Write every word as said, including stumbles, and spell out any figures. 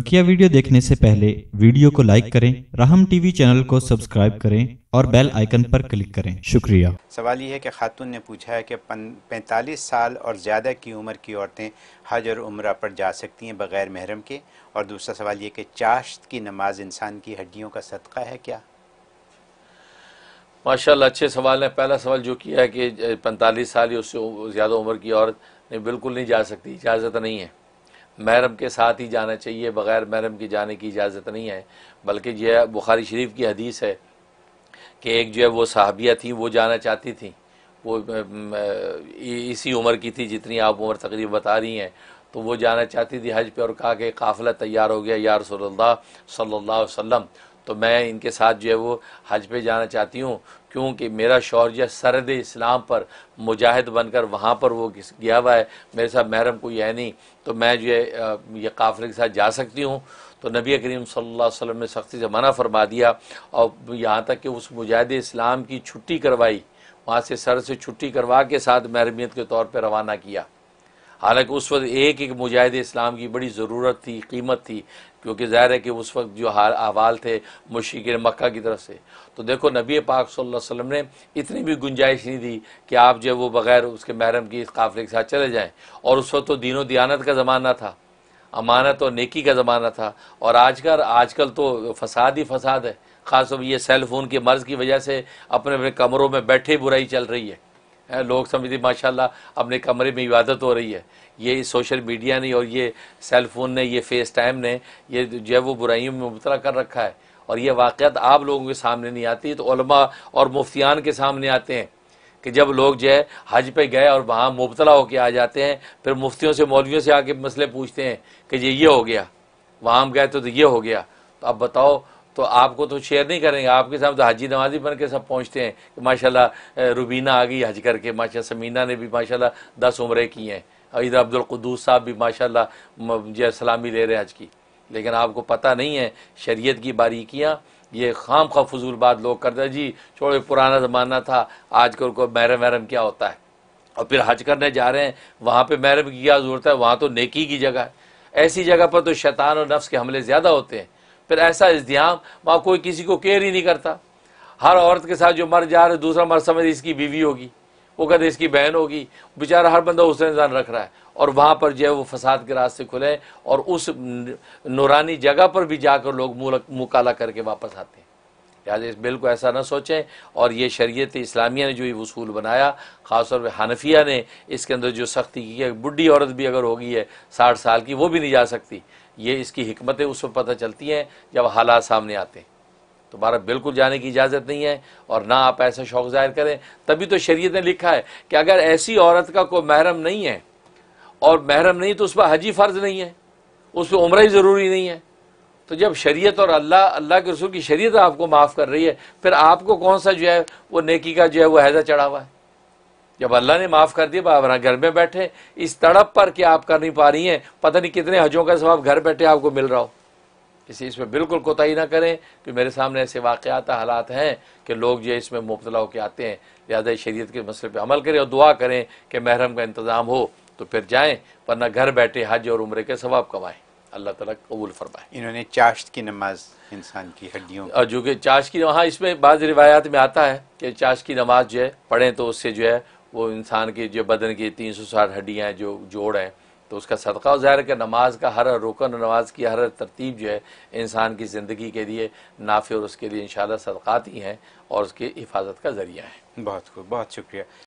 बकिया video देखने से पहले वीडियो को लाइक करें, राहम टीवी चैनल को सब्सक्राइब करें और बेल आइकन पर क्लिक करें। शुक्रिया। सवाल यह है कि खातून ने पूछा है कि पैंतालीस साल और ज़्यादा की उम्र की औरतें हज और उम्रा पर जा सकती हैं बग़ैर महरम के, और दूसरा सवाल यह कि चाश्त की नमाज इंसान की हड्डियों का सदका है क्या? माशाल्लाह, अच्छे सवाल है। पहला सवाल जो किया है कि पैंतालीस साल या उससे ज़्यादा उम्र की औरत ने बिल्कुल नहीं जा सकती, इजाज़त नहीं है, महरम के साथ ही जाना चाहिए, बग़ैर महरम के जाने की इजाज़त नहीं है। बल्कि जो है बुखारी शरीफ की हदीस है कि एक जो है वो सहाबिया थी, वो जाना चाहती थी, वो इसी उम्र की थी जितनी आप उम्र तकरीब बता रही हैं, तो वो जाना चाहती थी हज पे और कहा कि काफ़िला तैयार हो गया या रसूलुल्लाह सल्लल्लाहु अलैहि वसल्लम, तो मैं इनके साथ जो है वो हज पे जाना चाहती हूँ, क्योंकि मेरा शौहर जो है सरद इस्लाम पर मुजाहिद बनकर वहाँ पर वो गया हुआ है, मेरे साथ महरम कोई है नहीं, तो मैं जो है ये काफ़िले के साथ जा सकती हूँ। तो नबी करीम सल्लल्लाहु अलैहि वसल्लम ने सख्ती से मना फरमा दिया और यहाँ तक कि उस मुजाहिद इस्लाम की छुट्टी करवाई, वहाँ से सर से छुट्टी करवा के साथ महरमियत के तौर पर रवाना किया। हालांकि उस वक्त एक एक मुजाहिद इस्लाम की बड़ी ज़रूरत थी, कीमत थी, क्योंकि ज़ाहिर है कि उस वक्त जो हाल अहवाल थे मुश्रिकीन मक्का की तरफ से, तो देखो नबी पाक सल्लल्लाहु अलैहि वसल्लम ने इतनी भी गुंजाइश नहीं दी कि आप जो वो बग़ैर उसके महरम की इस काफ़िले के साथ चले जाएं। और उस वक्त तो दीनो दियानत का ज़माना था, अमानत और नेकी का ज़माना था, और आज का आजकल तो फसाद ही फसाद है। ख़ासतौर पर यह सेल फ़ोन के मर्ज़ की वजह से अपने अपने कमरों में बैठे बुराई चल रही है, लोग समझते माशाल्लाह अपने कमरे में इबादत हो रही है। ये सोशल मीडिया ने और ये सेल फ़ोन ने, ये फ़ेस टाइम ने ये जो है वो बुराइयों में मुबतला कर रखा है, और ये वाक़ियात आप लोगों के सामने नहीं आती, तो उलमा और मुफ्तियान के सामने आते हैं कि जब लोग जो है हज पे गए और वहाँ मुबतला होकर आ जाते हैं, फिर मुफ्तियों से मौलवियों से आके मसले पूछते हैं कि ये ये हो गया, वहाँ हम गए तो ये हो गया। तो अब बताओ, तो आपको तो शेयर नहीं करेंगे, आपके साथ तो हाजी नमाजी बन के सब पहुँचते हैं कि माशाल्लाह रुबीना आ गई हज करके, माशाल्लाह समीना ने भी माशाल्लाह दस उम्रे की हैं, और इधर अब्दुल कुद्दूस साहब भी माशाल्लाह जो सलामी ले रहे हैं हज की। लेकिन आपको पता नहीं है शरीयत की बारीकियाँ, ये खाम खा फजूल बात लोग करते हैं, जी छोड़ो पुराना ज़माना था, आजकल को महरम महरम क्या होता है, और फिर हज करने जा रहे हैं वहाँ पर महरम की क्या ज़रूरत है, वहाँ तो नेकी की जगह है। ऐसी जगह पर तो शैतान और नफ्स के हमले ज़्यादा होते हैं, फिर ऐसा इज़्तिहाम, वहाँ कोई किसी को केयर ही नहीं करता। हर औरत के साथ जो मर जा रहा है दूसरा मर समझ इसकी बीवी होगी, वो कहते इसकी बहन होगी, बेचारा हर बंदा उसने इंसान रख रहा है, और वहाँ पर जो है वो फसाद के रास्ते खुले, और उस नूरानी जगह पर भी जाकर लोग मुँह काला करके वापस आते हैं। लिहाजा इस बिल को ऐसा ना सोचें, और ये शरीयत इस्लामिया ने जो ये उसूल बनाया, ख़ासतौर पर हनफिया ने इसके अंदर जो सख्ती की है, बुढ़ी औरत भी अगर हो गई है साठ साल की वो भी नहीं जा सकती, ये इसकी हिकमतें उस वक्त पता चलती हैं जब हालात सामने आते हैं। तो बारह बिल्कुल जाने की इजाज़त नहीं है, और ना आप ऐसा शौक़ ज़ाहिर करें। तभी तो शरीयत ने लिखा है कि अगर ऐसी औरत का कोई महरम नहीं है, और महरम नहीं तो उस पर हज ही फ़र्ज़ नहीं है, उस पर उम्रा ही ज़रूरी नहीं है। तो जब शरीयत और अल्लाह अल्लाह के रसूल की शरीयत आपको माफ़ कर रही है, फिर आपको कौन सा जो है वो नेकी का जो है वो हैजा चढ़ा हुआ है? जब अल्लाह ने माफ़ कर दिया, आप घर में बैठे इस तड़प पर कि आप कर नहीं पा रही हैं, पता नहीं कितने हजों का सवाब घर बैठे आपको मिल रहा हो। इसलिए इसमें बिल्कुल कोताही ना करें, कि मेरे सामने ऐसे वाक़यात हालात हैं कि लोग जो इसमें मुबतला होकर आते हैं। लिहाजा शरीयत के मसले पर अमल करें और दुआ करें कि महरम का इंतज़ाम हो तो फिर जाएँ, वरना घर बैठे हज और उम्रे के सवाब कमाएँ। अल्लाह ताला कबूल फरमाए। इन्होंने चाश्त की नमाज इंसान की हड्डियों, और जो कि चाश्त की वहाँ इसमें बाद रिवायात में आता है कि चाश्त की नमाज जो है पढ़ें तो उससे जो है वो इंसान के जो बदन की तीन सौ साठ हड्डियाँ हैं, जो जोड़ हैं, तो उसका सदका। ज़ाहिर कि नमाज का हर रुकन, नमाज की हर तरतीब जो है इंसान की ज़िंदगी के लिए नाफ़े और उसके लिए इंशाअल्लाह सदक़ात ही हैं, और उसकी हिफाजत का ज़रिया है। बहुत खूब, बहुत शुक्रिया।